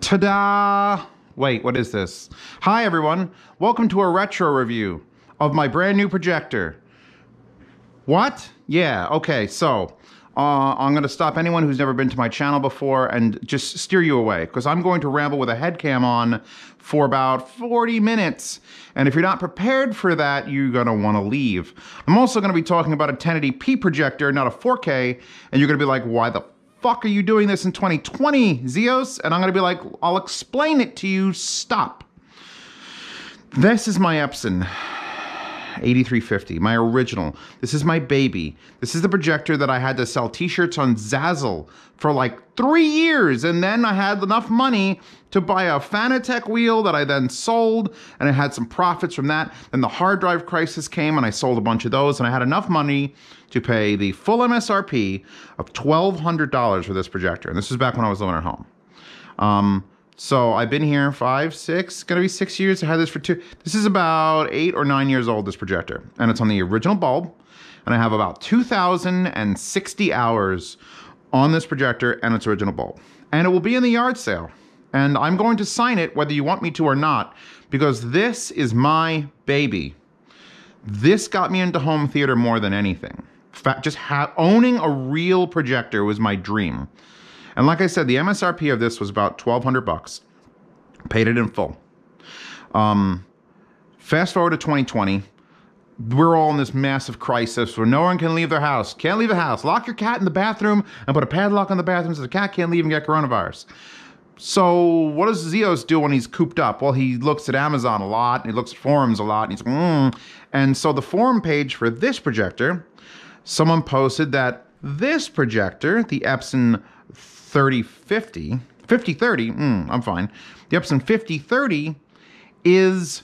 Ta-da! Wait, what is this? Hi everyone, welcome to a retro review of my brand new projector. What? Yeah, okay, so I'm gonna stop anyone who's never been to my channel before and just steer you away, because I'm going to ramble with a head cam on for about 40 minutes. And if you're not prepared for that, you're gonna wanna leave. I'm also gonna be talking about a 1080p projector, not a 4K, and you're gonna be like, why the fuck are you doing this in 2020, Zeos? And I'm gonna be like, I'll explain it to you, stop. This is my Epson 8350, my original. This is my baby. This is the projector that I had to sell t-shirts on Zazzle for like 3 years, and then I had enough money to buy a Fanatec wheel that I then sold, and I had some profits from that. Then the hard drive crisis came and I sold a bunch of those, and I had enough money to pay the full MSRP of $1,200 for this projector. And this was back when I was living at home. So I've been here gonna be six years. I had this for two. This is about 8 or 9 years old, this projector. And it's on the original bulb. And I have about 2,060 hours on this projector and its original bulb. And it will be in the yard sale. And I'm going to sign it whether you want me to or not, because this is my baby. This got me into home theater more than anything. In fact, just owning a real projector was my dream. And like I said, the MSRP of this was about $1,200. Paid it in full. Fast forward to 2020. We're all in this massive crisis where no one can leave their house. Can't leave the house. Lock your cat in the bathroom and put a padlock on the bathroom so the cat can't leave and get coronavirus. So what does Zeos do when he's cooped up? Well, he looks at Amazon a lot, and he looks at forums a lot, and he's And so the forum page for this projector, someone posted that this projector, the Epson 5030 is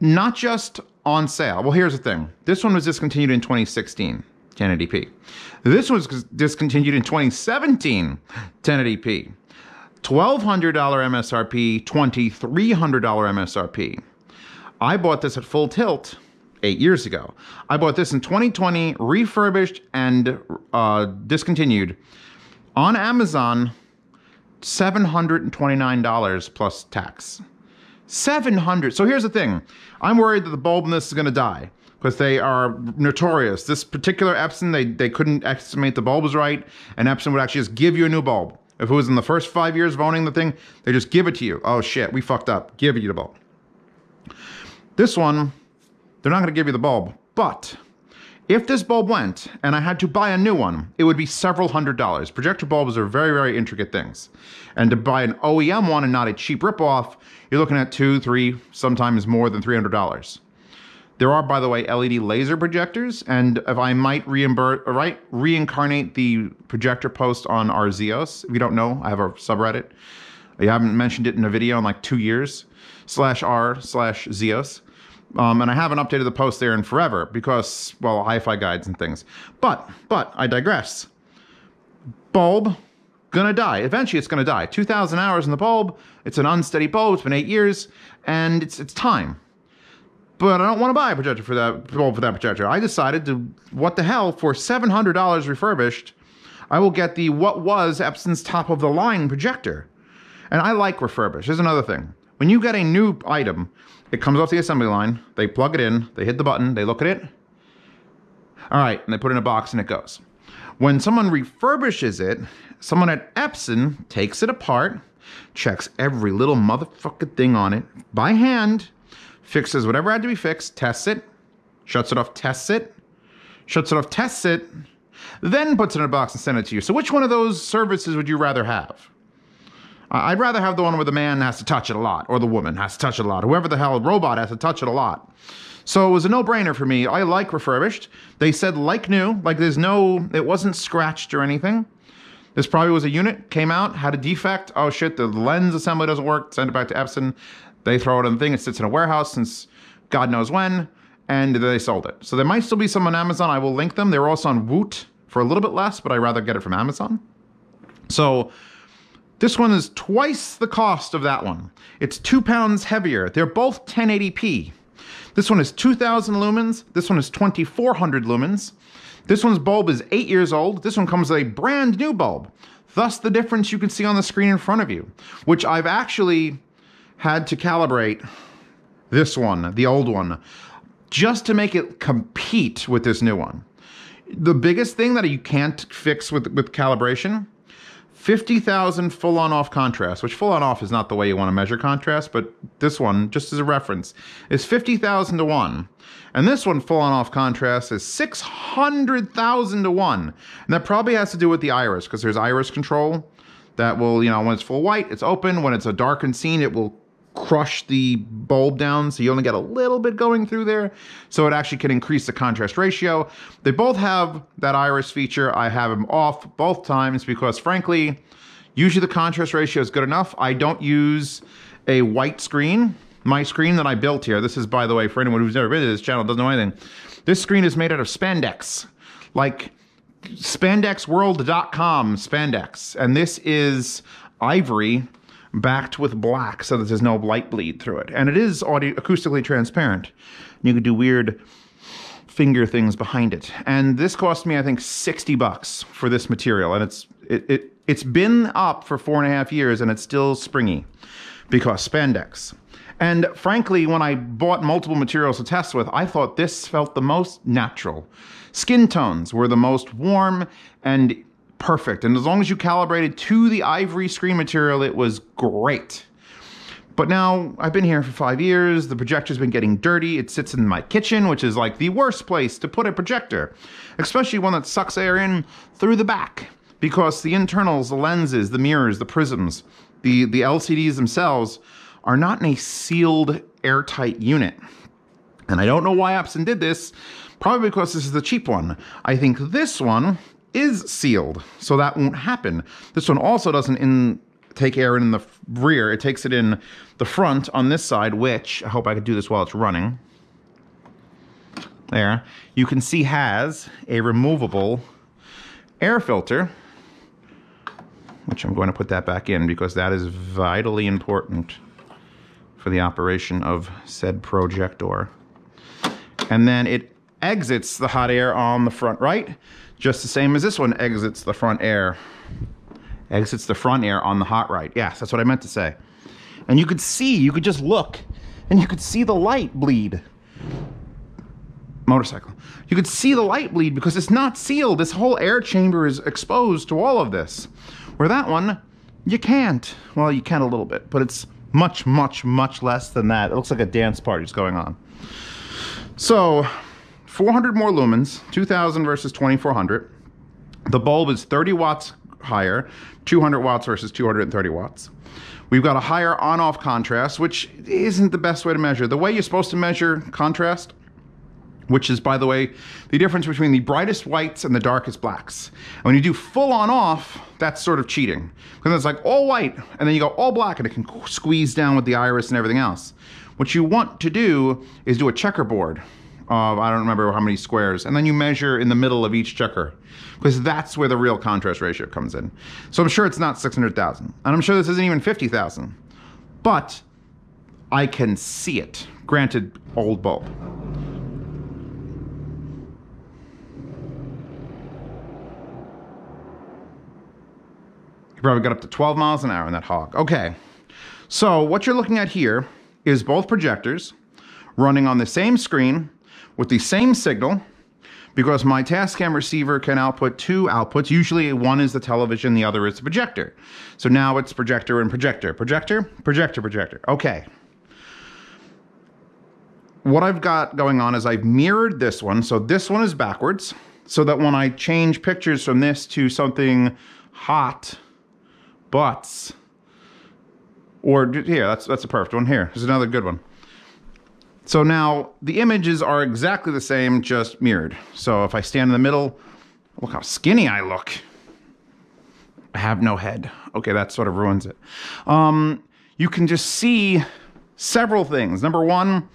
not just on sale. Well, here's the thing. This one was discontinued in 2016, 1080p. This was discontinued in 2017, 1080p. $1,200 MSRP, $2,300 MSRP. I bought this at full tilt 8 years ago. I bought this in 2020, refurbished and discontinued. On Amazon, $729 plus tax. $700. So here's the thing. I'm worried that the bulb in this is gonna die, because they are notorious. This particular Epson, they couldn't estimate the bulb was right, and Epson would actually just give you a new bulb. If it was in the first 5 years of owning the thing, they just give it to you. Oh shit, we fucked up. Give you the bulb. This one, they're not gonna give you the bulb, but if this bulb went and I had to buy a new one, it would be several $100s. Projector bulbs are very, very intricate things. And to buy an OEM one and not a cheap ripoff, you're looking at $200, $300, sometimes more than $300. There are, by the way, LED laser projectors, and if I might reincarnate the projector post on our Zeos. If you don't know, I have a subreddit. I haven't mentioned it in a video in like 2 years. r/Zeos. And I haven't updated the post there in forever because, well, HiFiGuides and things. But I digress. Bulb, gonna die. Eventually it's gonna die. 2,000 hours in the bulb. It's an unsteady bulb. It's been 8 years. And it's time. But I don't want to buy a projector for that bulb for that projector. I decided to, what the hell, for $700 refurbished, I will get the what was Epson's top-of-the-line projector. And I like refurbished. Here's another thing. When you get a new item, it comes off the assembly line, they plug it in, they hit the button, they look at it, all right, and they put it in a box and it goes. When someone refurbishes it, someone at Epson takes it apart, checks every little motherfucking thing on it by hand, fixes whatever had to be fixed, tests it, shuts it off, tests it, shuts it off, tests it, then puts it in a box and sends it to you. So which one of those services would you rather have? I'd rather have the one where the man has to touch it a lot, or the woman has to touch it a lot, whoever the hell, robot has to touch it a lot. So it was a no-brainer for me. I like refurbished. They said like new, like there's no, it wasn't scratched or anything. This probably was a unit, came out, had a defect. Oh shit, the lens assembly doesn't work. Send it back to Epson. They throw it on the thing. It sits in a warehouse since God knows when, and they sold it. So there might still be some on Amazon. I will link them. They were also on Woot for a little bit less, but I'd rather get it from Amazon. So this one is twice the cost of that one. It's 2 pounds heavier. They're both 1080p. This one is 2,000 lumens. This one is 2,400 lumens. This one's bulb is 8 years old. This one comes with a brand new bulb, Thus the difference you can see on the screen in front of you, which I've actually had to calibrate this one, the old one, just to make it compete with this new one. The biggest thing that you can't fix with calibration, 50,000 full-on off contrast, which full-on off is not the way you want to measure contrast, but this one, just as a reference, is 50,000 to 1. And this one, full-on off contrast, is 600,000 to 1. And that probably has to do with the iris, because there's iris control that will, you know, when it's full white, it's open. When it's a darkened scene, it will crush the bulb down, so you only get a little bit going through there. So it actually can increase the contrast ratio. They both have that iris feature. I have them off both times because, frankly, usually the contrast ratio is good enough. I don't use a white screen. My screen that I built here, this is, by the way, for anyone who's never been to this channel, doesn't know anything, this screen is made out of spandex, like spandexworld.com spandex. And this is ivory backed with black so that there's no light bleed through it. And it is acoustically transparent. You can do weird finger things behind it. And this cost me, I think, $60 for this material. And it's been up for 4.5 years and it's still springy because spandex. And frankly, when I bought multiple materials to test with, I thought this felt the most natural. Skin tones were the most warm and perfect, and as long as you calibrated to the ivory screen material, it was great. But now, I've been here for 5 years, the projector's been getting dirty, it sits in my kitchen, which is like the worst place to put a projector, especially one that sucks air in through the back, because the internals, the lenses, the mirrors, the prisms, the LCDs themselves are not in a sealed, airtight unit. And I don't know why Epson did this, probably because this is the cheap one. I think this one is sealed, so that won't happen. This one also doesn't take air in the rear, it takes it in the front on this side, which, I hope I could do this while it's running. There, you can see has a removable air filter, which I'm going to put that back in because that is vitally important for the operation of said projector. And then it exits the hot air on the front right, just the same as this one exits the front air. Exits the front air on the hot right. Yes, that's what I meant to say. And you could see, you could just look, and you could see the light bleed. Motorcycle. You could see the light bleed because it's not sealed. This whole air chamber is exposed to all of this. Where that one, you can't. Well, you can a little bit, but it's much, much, much less than that. It looks like a dance party's going on. So, 400 more lumens, 2000 versus 2400. The bulb is 30 watts higher, 200 watts versus 230 watts. We've got a higher on-off contrast, which isn't the best way to measure. The way you're supposed to measure contrast, which is, by the way, the difference between the brightest whites and the darkest blacks. And when you do full on-off, that's sort of cheating. Because it's like all white, and then you go all black, and it can squeeze down with the iris and everything else. What you want to do is do a checkerboard of, I don't remember how many squares, and then you measure in the middle of each checker, because that's where the real contrast ratio comes in. So I'm sure it's not 600,000, and I'm sure this isn't even 50,000, but I can see it. Granted, old bulb. You probably got up to 12 miles an hour in that hog. Okay, so what you're looking at here is both projectors running on the same screen with the same signal, because my Tascam receiver can output two outputs. Usually one is the television, the other is the projector. So now it's projector and projector. Projector, projector, projector. Okay. What I've got going on is I've mirrored this one. So this one is backwards, so that when I change pictures from this to something hot butts, or here, that's a perfect one. Here, there's another good one. So now the images are exactly the same, just mirrored. So if I stand in the middle, look how skinny I look. I have no head. Okay, that sort of ruins it. You can just see several things. Number one,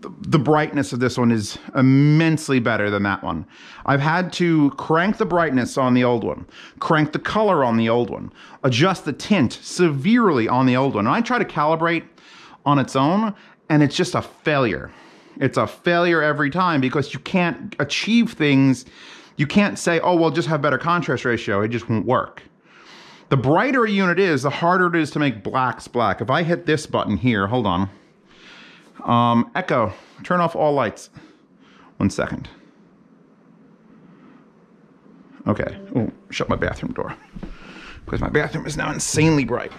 the brightness of this one is immensely better than that one. I've had to crank the brightness on the old one, crank the color on the old one, adjust the tint severely on the old one. And I try to calibrate on its own, and it's just a failure. It's a failure every time because you can't achieve things You can't say, oh, well, just have better contrast ratio. It just won't work. The brighter a unit is, the harder it is to make blacks black. If I hit this button here, hold on. Echo, turn off all lights. 1 second. Okay, oh, shut my bathroom door, because my bathroom is now insanely bright.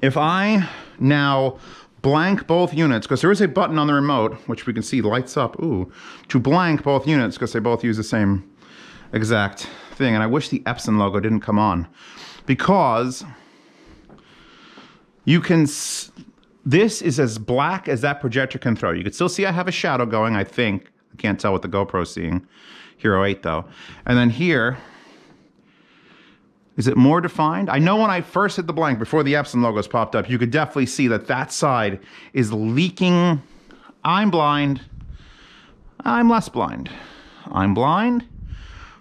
If I now blank both units, because there is a button on the remote, which we can see lights up, ooh, to blank both units, because they both use the same exact thing. And I wish the Epson logo didn't come on, because you can, this is as black as that projector can throw. You can still see I have a shadow going, I think. I can't tell what the GoPro's seeing. Hero 8 though. And then here, is it more defined? I know when I first hit the blank, before the Epson logos popped up, you could definitely see that that side is leaking. I'm blind, I'm less blind. I'm blind,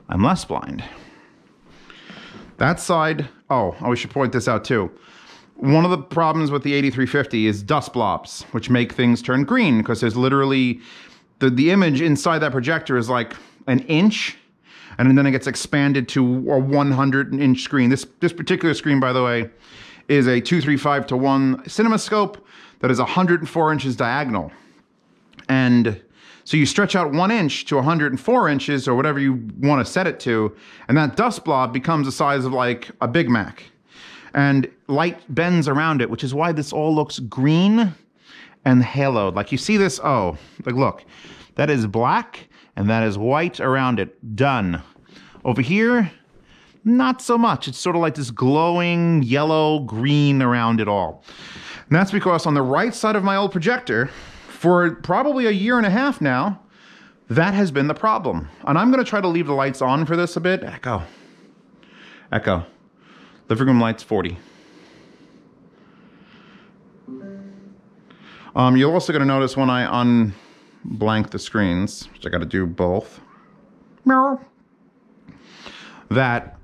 I'm less blind. That side, oh, we should point this out too. One of the problems with the 8350 is dust blobs, which make things turn green, because there's literally, the image inside that projector is like an inch, and then it gets expanded to a 100-inch screen. This particular screen, by the way, is a 235:1 CinemaScope that is 104 inches diagonal. And so you stretch out 1 inch to 104 inches or whatever you want to set it to, and that dust blob becomes the size of like a Big Mac. And light bends around it, which is why this all looks green and haloed. Like you see this, oh, like look, that is black, and that is white around it, done. Over here, not so much. It's sort of like this glowing yellow green around it all. And that's because on the right side of my old projector, for probably 1.5 years now, that has been the problem. And I'm gonna try to leave the lights on for this a bit. Echo, echo. Living room lights, 40. You're also gonna notice when I blank the screens, which I gotta do both, that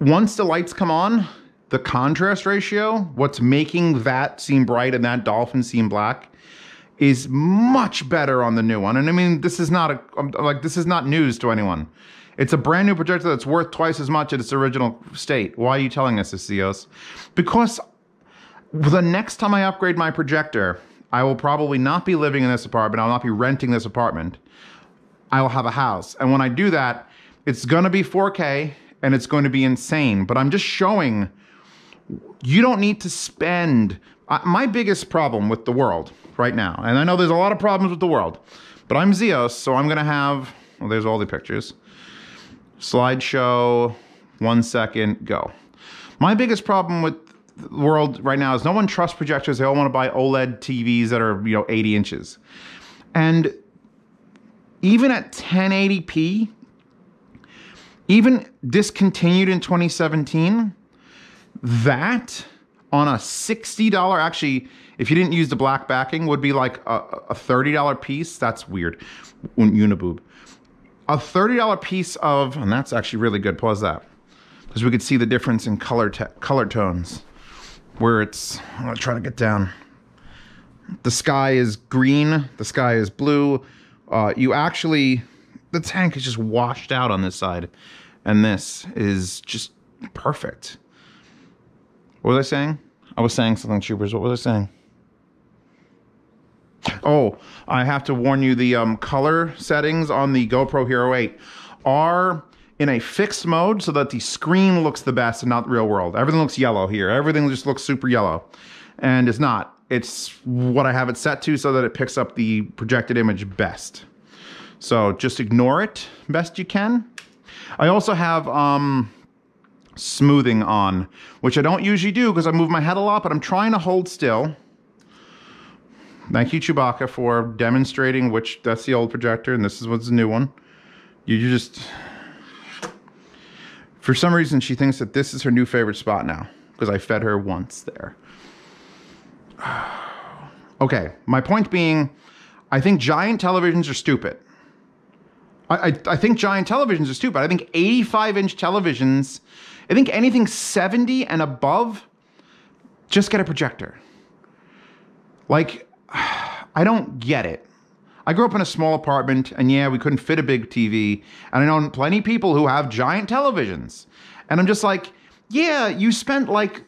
once the lights come on, the contrast ratio, what's making that seem bright and that dolphin seem black, is much better on the new one. And I mean, this is not this is not news to anyone. It's a brand new projector that's worth twice as much at its original state. Why are you telling us this, Zeos? Because the next time I upgrade my projector, I will probably not be living in this apartment. I'll not be renting this apartment. I will have a house. And when I do that, it's gonna be 4K and it's going to be insane. But I'm just showing, you don't need to spend. My biggest problem with the world right now, and I know there's a lot of problems with the world, but I'm Zeos, so I'm gonna have, well, there's all the pictures. Slideshow, 1 second, go. My biggest problem with the world right now is no one trusts projectors. They all want to buy OLED TVs that are, you know, 80 inches. And even at 1080p, even discontinued in 2017, that on a $60, actually, if you didn't use the black backing, would be like a $30 piece. That's weird. Uniboob. A $30 piece of, and that's actually really good, pause that, because we could see the difference in color tones. Where it's, I'm gonna try to get down. The sky is green, the sky is blue. You actually, the tank is just washed out on this side. And this is just perfect. What was I saying? I was saying something, troopers, what was I saying? Oh, I have to warn you, the color settings on the GoPro Hero 8 are in a fixed mode so that the screen looks the best and not the real world. Everything looks yellow here. Everything just looks super yellow. And it's not. It's what I have it set to so that it picks up the projected image best. So just ignore it best you can. I also have smoothing on, which I don't usually do because I move my head a lot, but I'm trying to hold still. Thank you, Chewbacca, for demonstrating which, that's the old projector and this is what's the new one. You just, for some reason, she thinks that this is her new favorite spot now because I fed her once there. Okay, my point being, I think giant televisions are stupid. I think giant televisions are stupid. I think 85-inch televisions, I think anything 70 and above, just get a projector. Like, I don't get it. I grew up in a small apartment, and yeah, we couldn't fit a big TV, and I know plenty of people who have giant televisions. And I'm just like, yeah, you spent like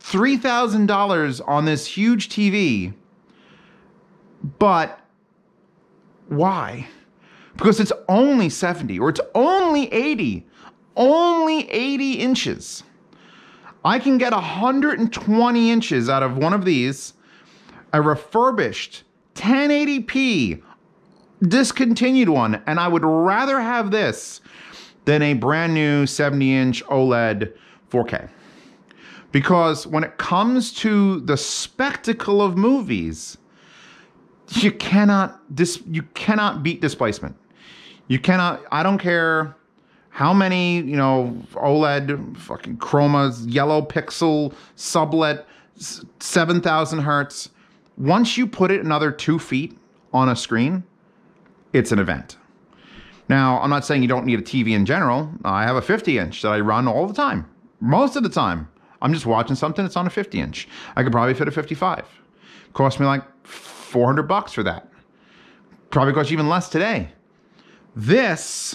$3,000 on this huge TV, but why? Because it's only 70, or it's only 80, only 80 inches. I can get 120 inches out of one of these, a refurbished 1080p discontinued one, and I would rather have this than a brand new 70-inch OLED 4K. Because when it comes to the spectacle of movies, you cannot beat displacement. You cannot. I don't care how many, you know, OLED, fucking chromas, yellow pixel, sublet, 7,000 hertz. Once you put it another 2 feet on a screen, it's an event. Now, I'm not saying you don't need a TV in general. I have a 50-inch that I run all the time. Most of the time, I'm just watching something that's on a 50-inch. I could probably fit a 55. Cost me like $400 for that. Probably cost you even less today. This,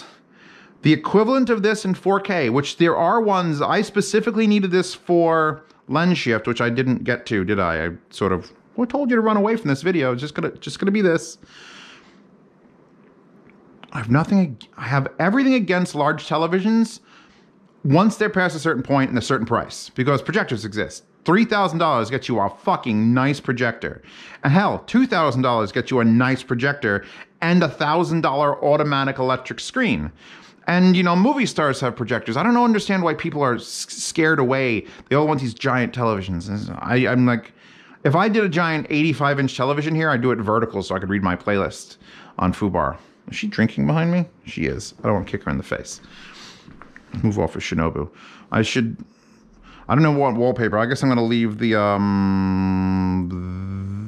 the equivalent of this in 4K, which there are ones, I specifically needed this for lens shift, which I didn't get to, did I? I sort of, well, told you to run away from this video. It's just gonna be this. I have nothing, I have everything against large televisions once they're past a certain point and a certain price, because projectors exist. $3,000 gets you a fucking nice projector. And hell, $2,000 gets you a nice projector and a $1,000 automatic electric screen. And, you know, movie stars have projectors. I don't understand why people are scared away. They all want these giant televisions. I'm like, if I did a giant 85-inch television here, I'd do it vertical so I could read my playlist on FUBAR. Is she drinking behind me? She is. I don't want to kick her in the face. Move off of Shinobu. I should... I don't know what wallpaper. I guess I'm going to leave the,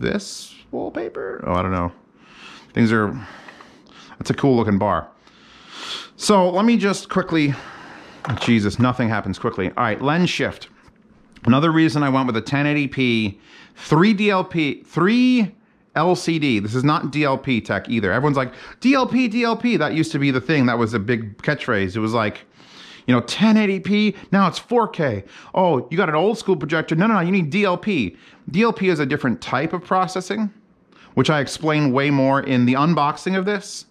this wallpaper? Oh, I don't know. Things are, that's a cool looking bar. So let me just quickly, Jesus, nothing happens quickly. All right, lens shift. Another reason I went with a 1080p, 3 LCD. This is not DLP tech either. Everyone's like, DLP, DLP. That used to be the thing. That was a big catchphrase. It was like, you know, 1080p, now it's 4K. Oh, you got an old school projector. No, no, no, you need DLP. DLP is a different type of processing, which I explain way more in the unboxing of this.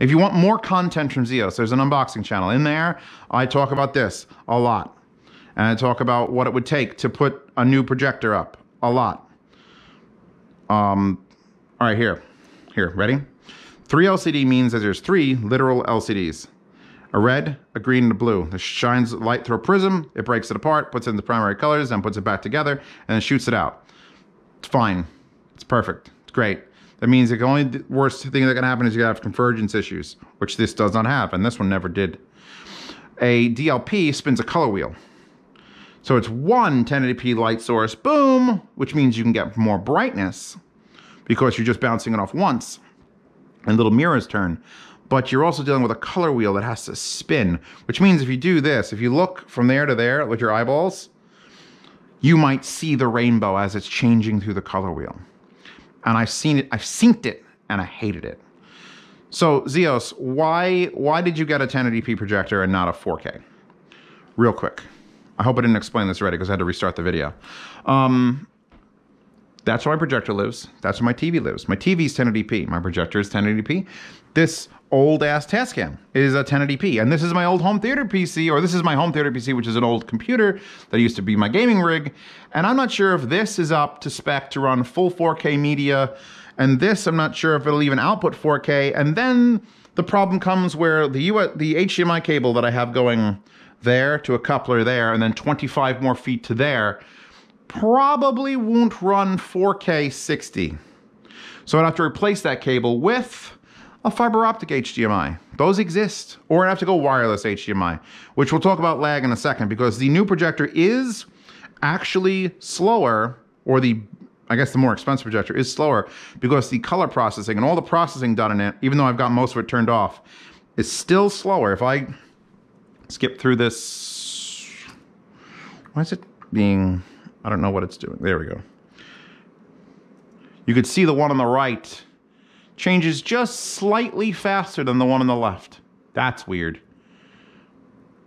If you want more content from Zeos, there's an unboxing channel. In there, I talk about this a lot. And I talk about what it would take to put a new projector up a lot. All right, here, ready? 3 LCD means that there's 3 literal LCDs. A red, a green, and a blue. This shines light through a prism, it breaks it apart, puts it in the primary colors, then puts it back together, and then shoots it out. It's fine. It's perfect. It's great. That means the only worst thing that can happen is you have convergence issues, which this does not have, and this one never did. A DLP spins a color wheel. So it's one 1080p light source, boom, which means you can get more brightness because you're just bouncing it off once, and little mirrors turn. But you're also dealing with a color wheel that has to spin, which means if you do this, if you look from there to there with your eyeballs, you might see the rainbow as it's changing through the color wheel. And I've seen it, I've synced it, and I hated it. So Zeos, why did you get a 1080p projector and not a 4K? Real quick. I hope I didn't explain this already because I had to restart the video. That's where my projector lives. That's where my TV lives. My TV's 1080p. My projector is 1080p. This old-ass Tascam is a 1080p. And this is my old home theater PC, or this is my home theater PC, which is an old computer that used to be my gaming rig. And I'm not sure if this is up to spec to run full 4K media. And this, I'm not sure if it'll even output 4K. And then the problem comes where the HDMI cable that I have going there to a coupler there, and then 25 more feet to there, probably won't run 4K 60. So I'd have to replace that cable with a fiber optic HDMI. Those exist. Or I'd have to go wireless HDMI, which we'll talk about lag in a second, because the new projector is actually slower, or the, I guess the more expensive projector is slower, because the color processing and all the processing done in it, even though I've got most of it turned off, is still slower. If I skip through this, why is it being, I don't know what it's doing. There we go. You could see the one on the right changes just slightly faster than the one on the left. That's weird.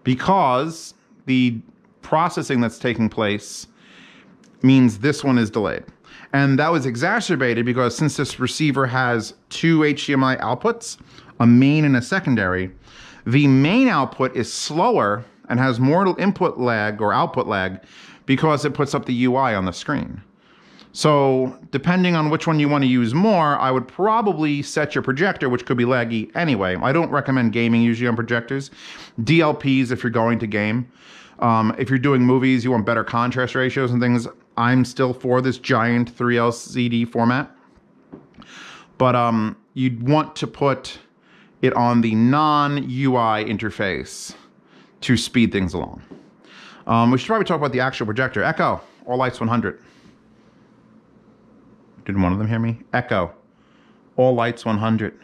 Because the processing that's taking place means this one is delayed. And that was exacerbated because since this receiver has two HDMI outputs, a main and a secondary, the main output is slower and has more input lag or output lag because it puts up the UI on the screen. So depending on which one you want to use more, I would probably set your projector, which could be laggy anyway. I don't recommend gaming usually on projectors. DLPs if you're going to game. If you're doing movies, you want better contrast ratios and things. I'm still for this giant 3LCD format. But you'd want to put it on the non-UI interface to speed things along. We should probably talk about the actual projector. Echo or Lights 100. Didn't one of them hear me? Echo. All Lights 100.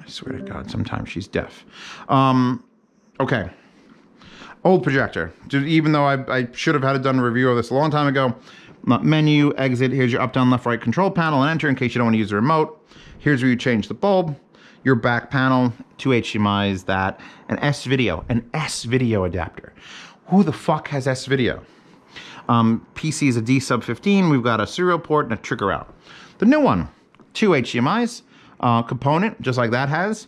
I swear to God, sometimes she's deaf. Okay. Old projector. Even though I should have had it done a review of this a long time ago. Menu, exit. Here's your up, down, left, right control panel and enter in case you don't want to use the remote. Here's where you change the bulb. Your back panel. Two HDMIs, that. An S-Video. An S-Video adapter. Who the fuck has S-Video? PC is a D-Sub-15, we've got a serial port and a trigger out. The new one, two HDMIs, component, just like that has.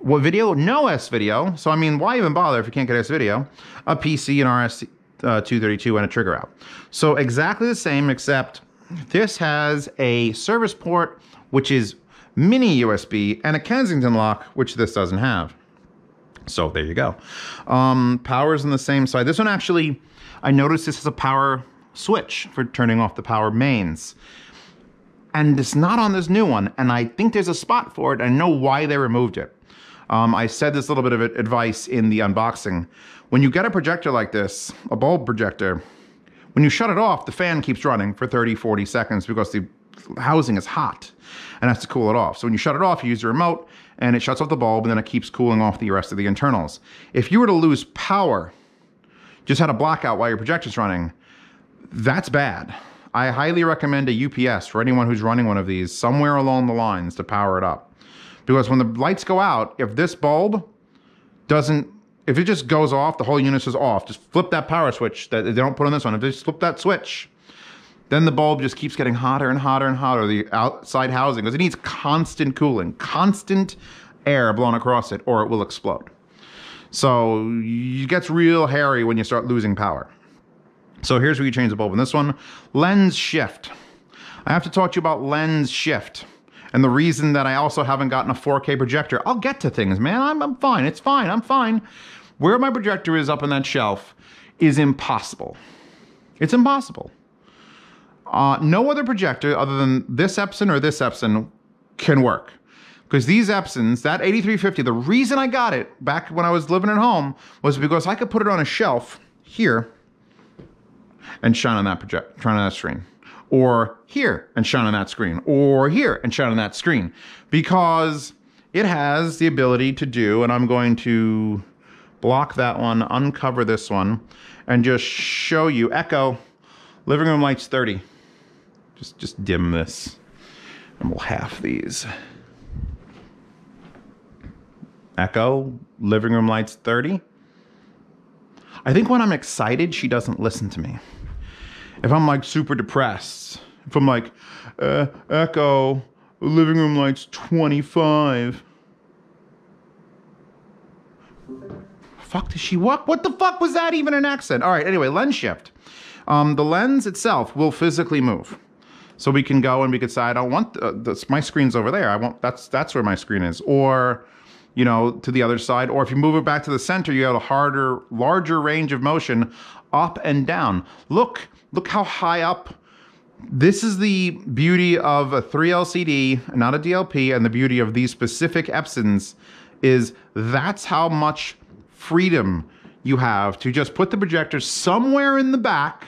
What video? No S-Video, so I mean, why even bother if you can't get S-Video? A PC, an RS-232, and a trigger out. So exactly the same, except this has a service port, which is mini USB, and a Kensington lock, which this doesn't have. So there you go. Power's on the same side. This one actually, I noticed this is a power switch for turning off the power mains. And it's not on this new one, and I think there's a spot for it. I know why they removed it. I said this little bit of advice in the unboxing. When you get a projector like this, a bulb projector, when you shut it off, the fan keeps running for 30, 40 seconds because the housing is hot and has to cool it off. So when you shut it off, you use the remote, and it shuts off the bulb, and then it keeps cooling off the rest of the internals. If you were to lose power, just had a blackout while your projector's running, that's bad. I highly recommend a UPS for anyone who's running one of these somewhere along the lines to power it up. Because when the lights go out, if this bulb doesn't, if it just goes off, the whole unit is off. Just flip that power switch that they don't put on this one. If they just flip that switch, then the bulb just keeps getting hotter and hotter and hotter. The outside housing, because it needs constant cooling, constant air blown across it, or it will explode. So it gets real hairy when you start losing power. So here's where you change the bulb in this one. Lens shift. I have to talk to you about lens shift. And the reason that I also haven't gotten a 4K projector. I'll get to things, man. I'm fine. It's fine. I'm fine. Where my projector is up on that shelf is impossible. It's impossible. No other projector other than this Epson can work. Because these Epsons, that 8350, the reason I got it back when I was living at home was because I could put it on a shelf here and shine on that screen, or here and shine on that screen, or here and shine on that screen, because it has the ability to do. And I'm going to block that one, uncover this one, and just show you. Echo, living room lights 30. Just dim this, and we'll half these. Echo, living room lights 30. I think when I'm excited, she doesn't listen to me. If I'm like super depressed, if I'm like, Echo, living room lights 25. Fuck, does she walk? What the fuck was that even an accent? All right, anyway, lens shift. The lens itself will physically move. So we can go and we can say, I don't want, my screen's over there. I want, that's where my screen is. Or, you know, to the other side, or if you move it back to the center, you have a harder, larger range of motion up and down. Look how high up. This is the beauty of a 3LCD, not a DLP, and the beauty of these specific Epsons is that's how much freedom you have to just put the projector somewhere in the back,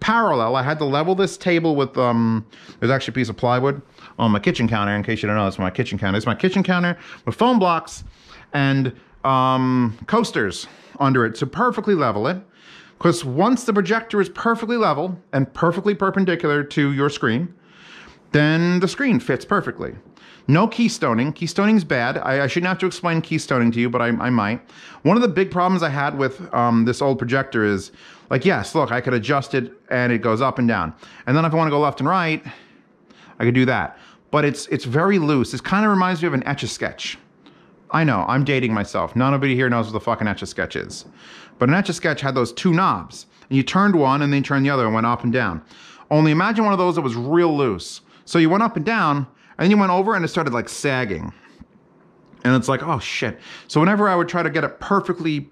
parallel. I had to level this table with, there's actually a piece of plywood on my kitchen counter, in case you don't know, that's my kitchen counter. It's my kitchen counter with foam blocks and coasters under it to perfectly level it. Because once the projector is perfectly level and perfectly perpendicular to your screen, then the screen fits perfectly. No keystoning. Keystoning's bad. I shouldn't have to explain keystoning to you, but I might. One of the big problems I had with this old projector is, like, yes, look, I could adjust it and it goes up and down. And then if I want to go left and right, I could do that. But it's very loose. This kind of reminds me of an Etch-a-Sketch. I know, I'm dating myself. Nobody here knows what the fucking Etch-a-Sketch is. But an Etch-a-Sketch had those two knobs. And you turned one and then you turned the other and went up and down. Only imagine one of those that was real loose. So you went up and down, and then you went over and it started like sagging. And it's like, oh shit. So whenever I would try to get it perfectly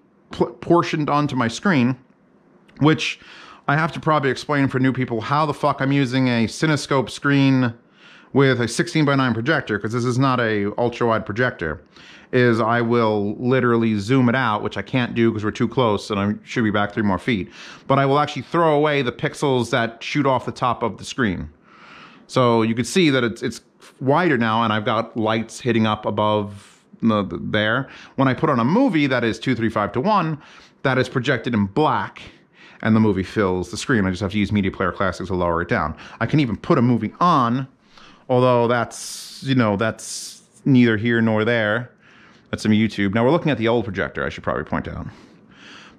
portioned onto my screen, which I have to probably explain for new people how the fuck I'm using a Cinescope screen with a 16:9 projector, because this is not a ultra wide projector, is I will literally zoom it out, which I can't do because we're too close and I should be back 3 more feet. But I will actually throw away the pixels that shoot off the top of the screen. So you can see that it's wider now, and I've got lights hitting up above there. When I put on a movie that is 2.35:1, that is projected in black, and the movie fills the screen. I just have to use Media Player Classics to lower it down. I can even put a movie on, although that's, you know, that's neither here nor there. That's some YouTube. Now we're looking at the old projector, I should probably point out.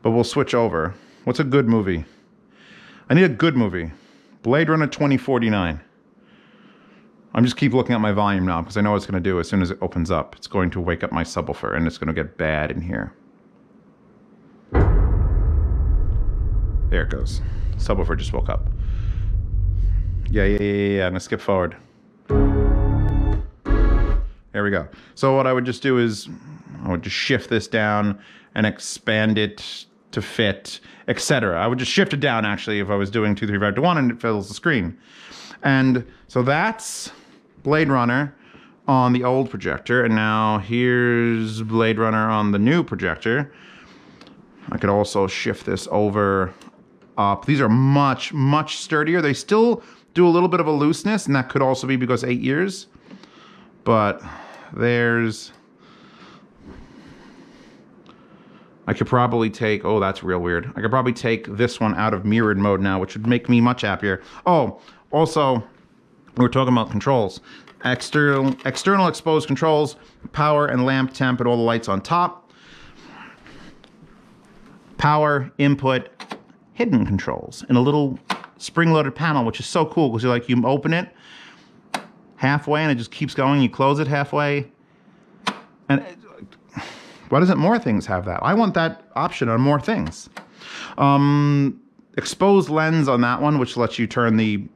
But we'll switch over. What's a good movie? I need a good movie. Blade Runner 2049. I'm just keep looking at my volume now because I know what it's going to do as soon as it opens up. It's going to wake up my subwoofer and it's going to get bad in here. There it goes. Subwoofer just woke up. Yeah. I'm going to skip forward. There we go. So what I would just do is I would just shift this down and expand it to fit, etc. I would just shift it down, actually, if I was doing 2.35:1 and it fills the screen. And so that's Blade Runner on the old projector. And now here's Blade Runner on the new projector. I could also shift this over up. These are much, much sturdier. They still do a little bit of a looseness, and that could also be because 8 years. But there's... I could probably take... Oh, that's real weird. I could probably take this one out of mirrored mode now, which would make me much happier. Oh, also, we were talking about controls. External exposed controls, power and lamp temp and all the lights on top. Power, input, hidden controls in a little spring-loaded panel, which is so cool because you're like, you open it halfway and it just keeps going. You close it halfway. And why doesn't more things have that? I want that option on more things. Exposed lens on that one, which lets you turn the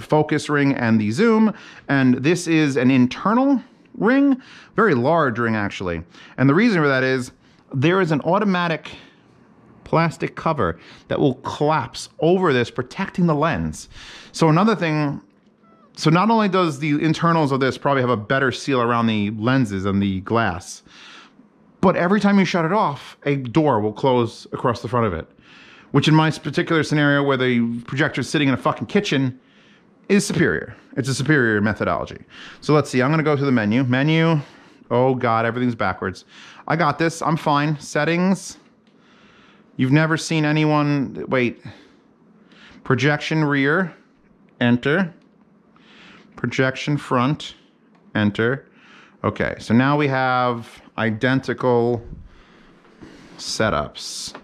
focus ring and the zoom. And this is an internal ring, very large ring actually. And the reason for that is there is an automatic plastic cover that will collapse over this, protecting the lens. So another thing, so not only does the internals of this probably have a better seal around the lenses than the glass, but every time you shut it off, a door will close across the front of it. Which in my particular scenario where the projector is sitting in a fucking kitchen is superior. It's a superior methodology. So let's see, I'm gonna go to the menu. Menu, oh God, everything's backwards. I got this, I'm fine. Settings, you've never seen anyone, wait. Projection rear, enter. Projection front, enter. Okay, so now we have identical setups.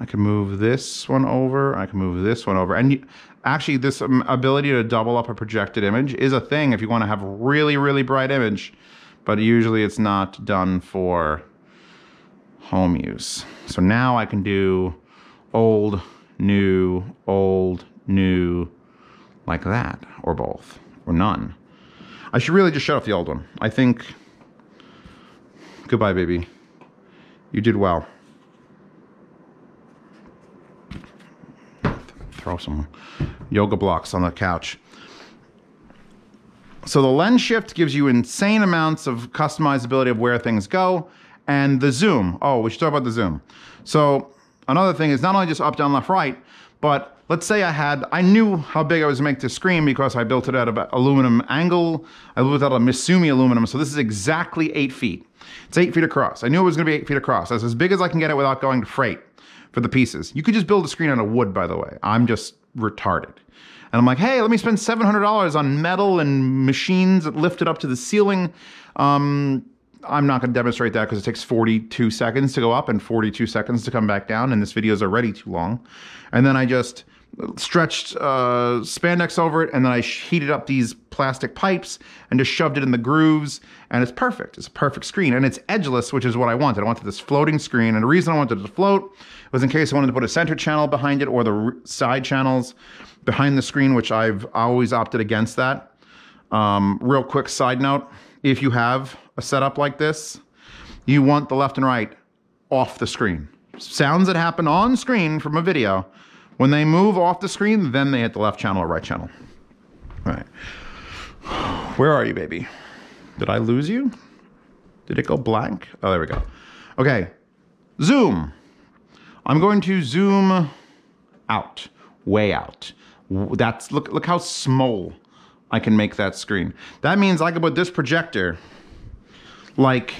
I can move this one over, I can move this one over. And you, actually this ability to double up a projected image is a thing if you want to have a really, really bright image, but usually it's not done for home use. So now I can do old, new, like that, or both, or none. I should really just shut off the old one. I think, goodbye baby, you did well. Throw some yoga blocks on the couch. So the lens shift gives you insane amounts of customizability of where things go. And the zoom, oh, we should talk about the zoom. So another thing is not only just up, down, left, right, but let's say I knew how big I was making this screen because I built it out of aluminum angle. I built it out of Misumi aluminum. So this is exactly 8 feet. It's 8 feet across. I knew it was gonna be 8 feet across. That's as big as I can get it without going to freight for the pieces. You could just build a screen out of wood, by the way. I'm just retarded. And I'm like, hey, let me spend $700 on metal and machines that lift it up to the ceiling. I'm not going to demonstrate that because it takes 42 seconds to go up and 42 seconds to come back down, and this video is already too long. And then I just stretched spandex over it, and then I heated up these plastic pipes and just shoved it in the grooves, and it's perfect. It's a perfect screen, and it's edgeless, which is what I wanted. I wanted this floating screen, and the reason I wanted it to float was in case I wanted to put a center channel behind it or the side channels behind the screen, which I've always opted against that. Real quick side note, if you have a setup like this, you want the left and right off the screen. Sounds that happen on screen from a video, when they move off the screen, then they hit the left channel or right channel. All right. Where are you, baby? Did I lose you? Did it go blank? Oh, there we go. Okay. Zoom. I'm going to zoom out, way out. That's, look how small I can make that screen. That means I can put this projector like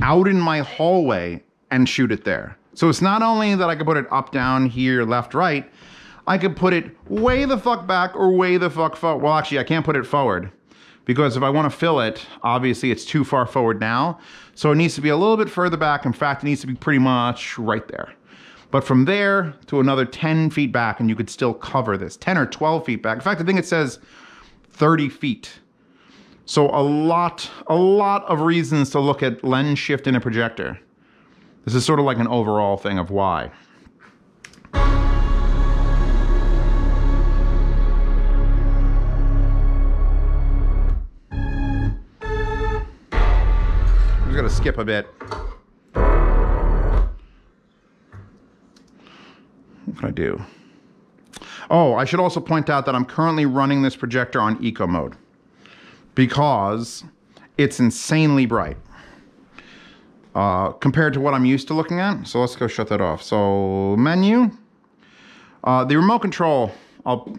out in my hallway and shoot it there. So it's not only that I could put it up, down, here, left, right, I could put it way the fuck back or way the fuck forward. Well, actually, I can't put it forward because if I want to fill it, obviously it's too far forward now. So it needs to be a little bit further back. In fact, it needs to be pretty much right there. But from there to another 10 feet back, and you could still cover this, 10 or 12 feet back. In fact, I think it says 30 feet. So a lot of reasons to look at lens shift in a projector. This is sort of like an overall thing of why. I'm just gonna skip a bit. What can I do? Oh, I should also point out that I'm currently running this projector on eco mode because it's insanely bright compared to what I'm used to looking at. So let's go shut that off. So menu, the remote control, I'll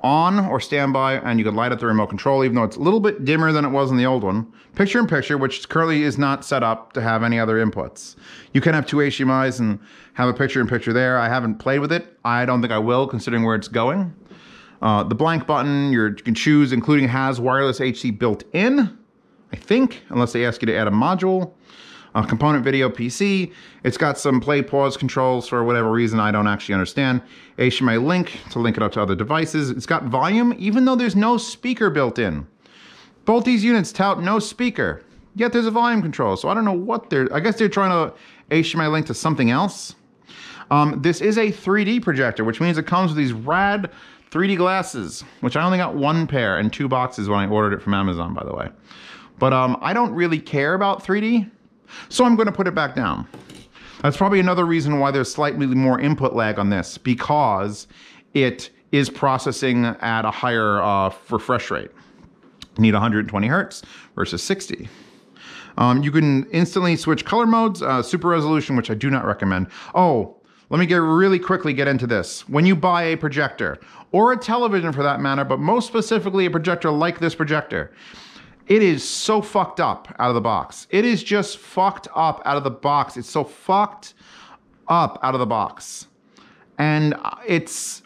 on or standby, and you can light up the remote control even though it's a little bit dimmer than it was in the old one. Picture in picture, which currently is not set up to have any other inputs. You can have two HDMIs and have a picture in picture there. I haven't played with it. I don't think I will, considering where it's going. The blank button, you can choose, including has wireless HC built in, I think, unless they ask you to add a module. Component video PC. It's got some play pause controls for whatever reason I don't actually understand. HDMI link to link it up to other devices. It's got volume, even though there's no speaker built in. Both these units tout no speaker, yet there's a volume control. So I don't know what they're, I guess they're trying to HDMI link to something else. This is a 3D projector, which means it comes with these rad 3D glasses, which I only got one pair and two boxes when I ordered it from Amazon, by the way. But I don't really care about 3D. So I'm going to put it back down. That's probably another reason why there's slightly more input lag on this, because it is processing at a higher refresh rate. You need 120 hertz versus 60. You can instantly switch color modes, super resolution, which I do not recommend. Oh, let me really quickly get into this. When you buy a projector, or a television for that matter, but most specifically a projector like this projector, it is so fucked up out of the box. It is just fucked up out of the box. It's so fucked up out of the box. And it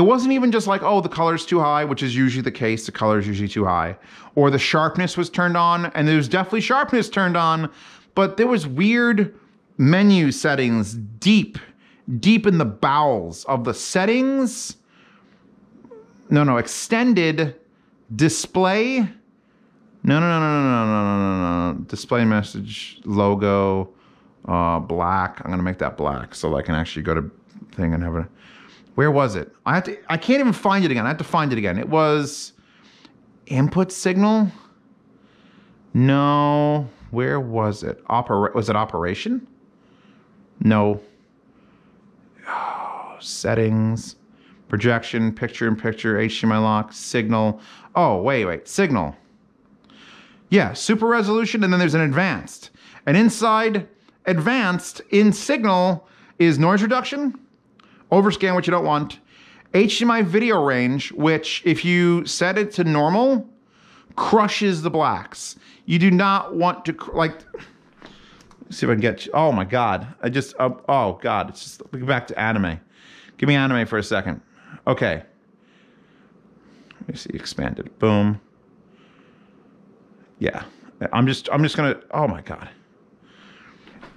wasn't even just like, oh, the color's too high, which is usually the case. The color's usually too high. Or the sharpness was turned on, and there was definitely sharpness turned on, but there was weird menu settings deep, deep in the bowels of the settings. No, extended display. No. Display message, logo, black. I'm gonna make that black so I can actually go to thing and have a, where was it? I can't even find it again. I have to find it again. It was input signal? No, where was it? Was it operation? No. Oh, settings, projection, picture in picture, HDMI lock, signal. Oh, wait, signal. Yeah, super resolution, and then there's an advanced. And inside advanced in signal is noise reduction, overscan, which you don't want, HDMI video range, which if you set it to normal, crushes the blacks. You do not want to, like, See if I can get you. Oh my God. I just, oh God. It's just, look back to anime. Give me anime for a second. Okay. Let me see, expanded. Boom. Yeah. I'm just gonna, oh my God.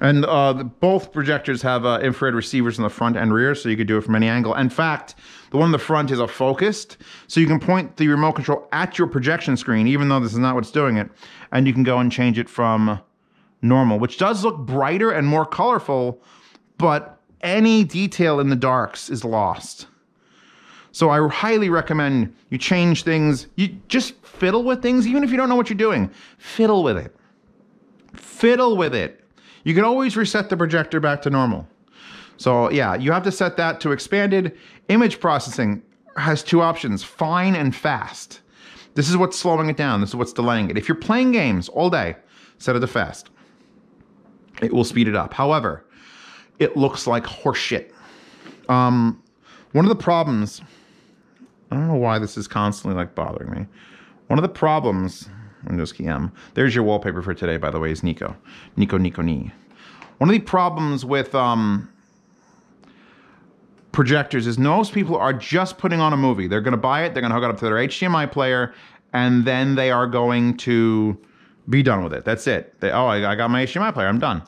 And both projectors have infrared receivers in the front and rear, so you could do it from any angle. In fact, the one in the front is a focused, so you can point the remote control at your projection screen, even though this is not what's doing it, and you can go and change it from normal, which does look brighter and more colorful, but any detail in the darks is lost. So I highly recommend you change things. You just fiddle with things, even if you don't know what you're doing. Fiddle with it. Fiddle with it. You can always reset the projector back to normal. So yeah, you have to set that to expanded. Image processing has two options, fine and fast. This is what's slowing it down. This is what's delaying it. If you're playing games all day, set it to fast. It will speed it up. However, it looks like horseshit. One of the problems, I don't know why this is constantly like bothering me. One of the problems, Windows key M. There's your wallpaper for today, by the way, is Nico. Nico, Nico, Ni. One of the problems with projectors is most people are just putting on a movie. They're going to buy it. They're going to hook it up to their HDMI player, and then they are going to be done with it. That's it. They, oh, I got my HDMI player. I'm done.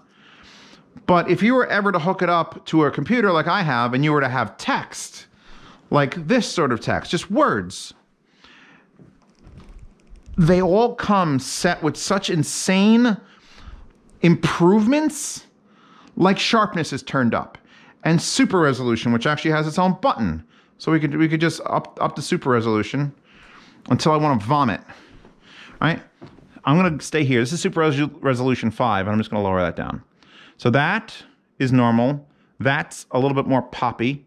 But if you were ever to hook it up to a computer like I have, and you were to have text, like this sort of text, just words, they all come set with such insane improvements, like sharpness is turned up and super resolution, which actually has its own button. So we could just up the super resolution until I want to vomit. All right, I'm gonna stay here. This is super resolution 5, and I'm just gonna lower that down. So that is normal. That's a little bit more poppy.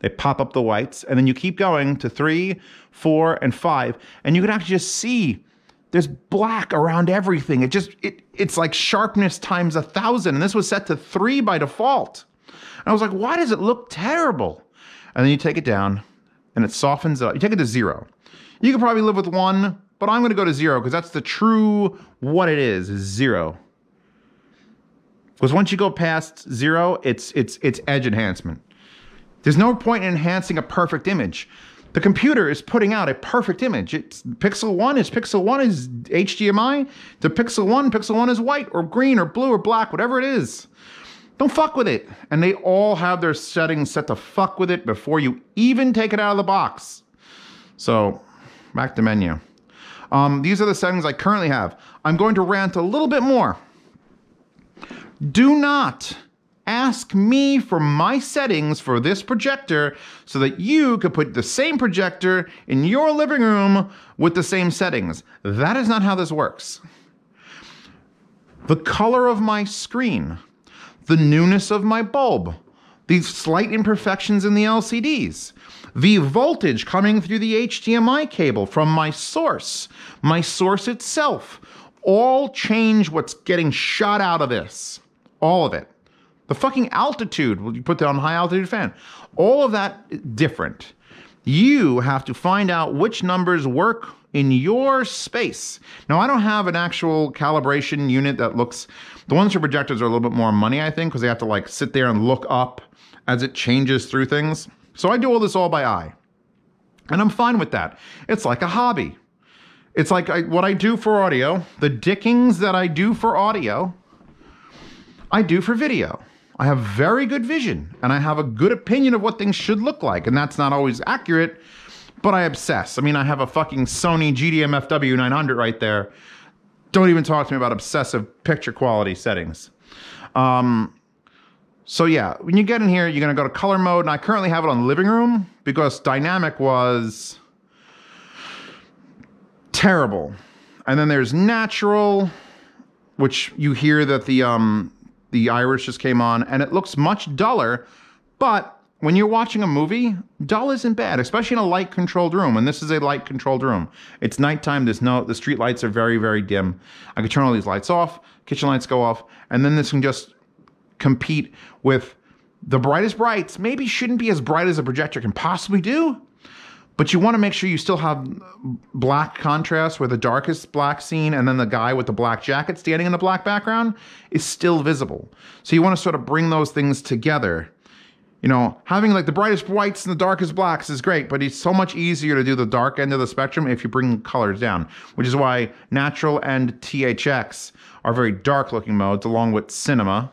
They pop up the whites, and then you keep going to 3, 4, and 5, and you can actually just see there's black around everything. It just, it's like sharpness times 1,000, and this was set to 3 by default. And I was like, why does it look terrible? And then you take it down, and it softens it up. You take it to 0. You could probably live with 1, but I'm gonna go to 0, because that's the true what it is 0. Because once you go past 0, it's edge enhancement. There's no point in enhancing a perfect image. The computer is putting out a perfect image. It's pixel 1 is HDMI. To pixel 1 is white or green or blue or black, whatever it is. Don't fuck with it. And they all have their settings set to fuck with it before you even take it out of the box. So back to menu. These are the settings I currently have. I'm going to rant a little bit more. Do not ask me for my settings for this projector so that you could put the same projector in your living room with the same settings. That is not how this works. The color of my screen, the newness of my bulb, the slight imperfections in the LCDs, the voltage coming through the HDMI cable from my source itself, all change what's getting shot out of this. All of it. The fucking altitude, you put that on high altitude fan. All of that different. You have to find out which numbers work in your space. Now, I don't have an actual calibration unit that looks, the ones for projectors are a little bit more money, I think, because they have to like sit there and look up as it changes through things. So I do all this all by eye. And I'm fine with that. It's like a hobby. It's like what I do for audio, the dickings that I do for audio, I do for video. I have very good vision, and I have a good opinion of what things should look like, and that's not always accurate, but I obsess. I mean, I have a fucking Sony GDM-FW900 right there. Don't even talk to me about obsessive picture quality settings. So yeah, when you get in here, you're gonna go to color mode, and I currently have it on living room because dynamic was terrible. And then there's natural, which you hear that the iris just came on, and it looks much duller, but when you're watching a movie, dull isn't bad, especially in a light-controlled room, and this is a light-controlled room. It's nighttime, the street lights are very, very dim. I can turn all these lights off, kitchen lights go off, and then this can just compete with the brightest brights. Maybe shouldn't be as bright as a projector can possibly do, But you want to make sure you still have black contrast where the darkest black scene and then the guy with the black jacket standing in the black background is still visible. So you want to sort of bring those things together. You know, having like the brightest whites and the darkest blacks is great, but it's so much easier to do the dark end of the spectrum if you bring colors down, which is why Natural and THX are very dark looking modes along with Cinema.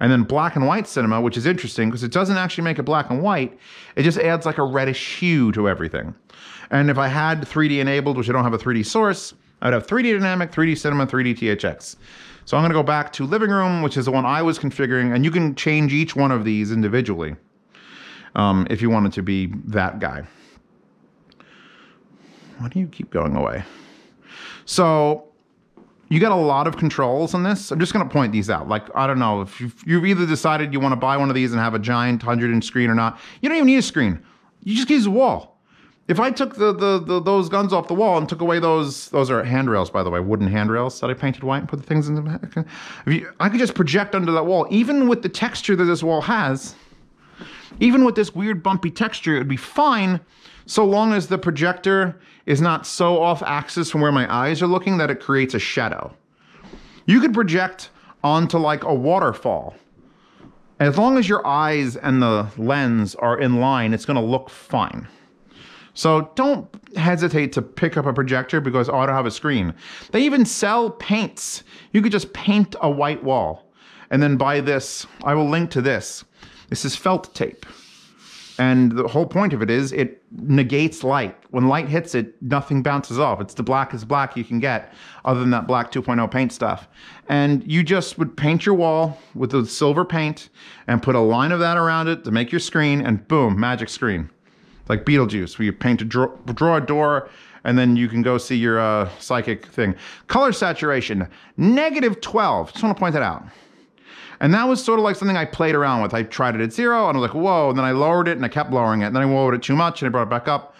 And then black and white cinema, which is interesting because it doesn't actually make it black and white. It just adds like a reddish hue to everything. And if I had 3D enabled, which I don't have a 3D source, I would have 3D Dynamic, 3D Cinema, 3D THX. So I'm going to go back to Living Room, which is the one I was configuring. And you can change each one of these individually if you wanted to be that guy. Why do you keep going away? So you got a lot of controls on this. I'm just going to point these out. Like, I don't know, if you've either decided you want to buy one of these and have a giant 100-inch screen or not. You don't even need a screen. You just use a wall. If I took those guns off the wall and took away those are handrails, by the way, wooden handrails that I painted white and put the things in the I could just project under that wall. Even with the texture that this wall has, even with this weird bumpy texture, it would be fine so long as the projector is not so off axis from where my eyes are looking that it creates a shadow. You could project onto like a waterfall. As long as your eyes and the lens are in line, it's going to look fine. So don't hesitate to pick up a projector because, oh, I don't have a screen. They even sell paints. You could just paint a white wall. And then buy this. I will link to this. This is felt tape. And the whole point of it is it negates light. When light hits it, nothing bounces off. It's the blackest black you can get other than that black 2.0 paint stuff. And you just would paint your wall with the silver paint and put a line of that around it to make your screen and boom, magic screen. Like Beetlejuice, where you paint a draw a door and then you can go see your psychic thing. Color saturation, -12. Just want to point that out. And that was sort of like something I played around with. I tried it at 0 and I was like, whoa, and then I lowered it and I kept lowering it. And then I lowered it too much and I brought it back up.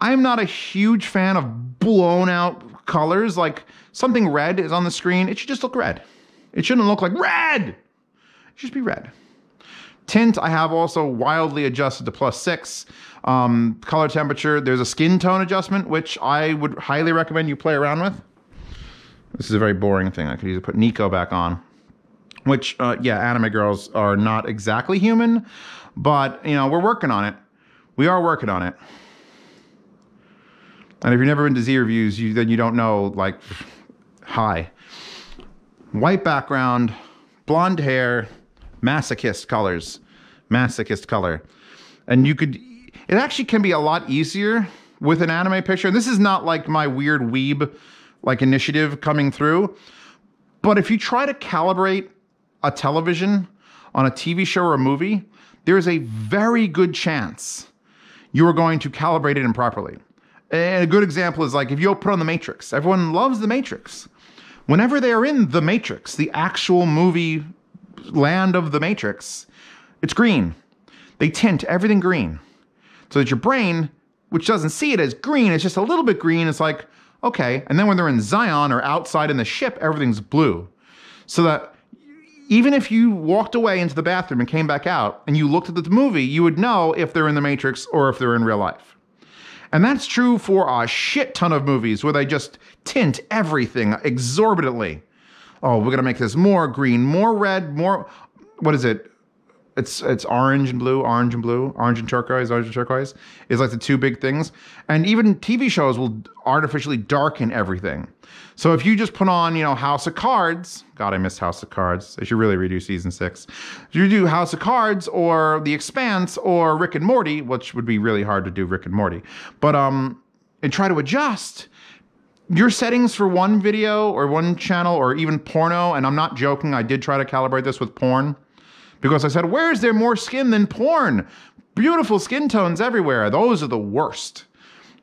I'm not a huge fan of blown out colors. Like something red is on the screen. It should just look red. It shouldn't look like red. It should just be red. Tint, I have also wildly adjusted to +6. Color temperature, there's a skin tone adjustment, which I would highly recommend you play around with. This is a very boring thing. I could either put Nico back on. Which, yeah, anime girls are not exactly human, but, you know, we're working on it. We are working on it. And if you've never been to Z Reviews, then you don't know, like, hi. White background, blonde hair, masochist colors, masochist color. And you could, it actually can be a lot easier with an anime picture. And this is not like my weird weeb, like, initiative coming through. But if you try to calibrate a television on a TV show or a movie, there is a very good chance you are going to calibrate it improperly. And a good example is like if you put on The Matrix. Everyone loves The Matrix. Whenever they are in The Matrix, the actual movie land of The Matrix, it's green. They tint everything green so that your brain, which doesn't see it as green, it's just a little bit green. It's like, okay. And then when they're in Zion or outside in the ship, everything's blue. So that even if you walked away into the bathroom and came back out and you looked at the movie, you would know if they're in The Matrix or if they're in real life. And that's true for a shit ton of movies where they just tint everything exorbitantly. Oh, we're going to make this more green, more red, more, what is it? It's orange and blue, orange and blue, orange and turquoise is like the two big things. And even TV shows will artificially darken everything. So if you just put on, you know, House of Cards, God, I miss House of Cards. They should really redo season 6. If you do House of Cards or The Expanse or Rick and Morty, which would be really hard to do Rick and Morty, but, and try to adjust your settings for one video or one channel or even porno. And I'm not joking. I did try to calibrate this with porn. Because I said, where is there more skin than porn? Beautiful skin tones everywhere. Those are the worst.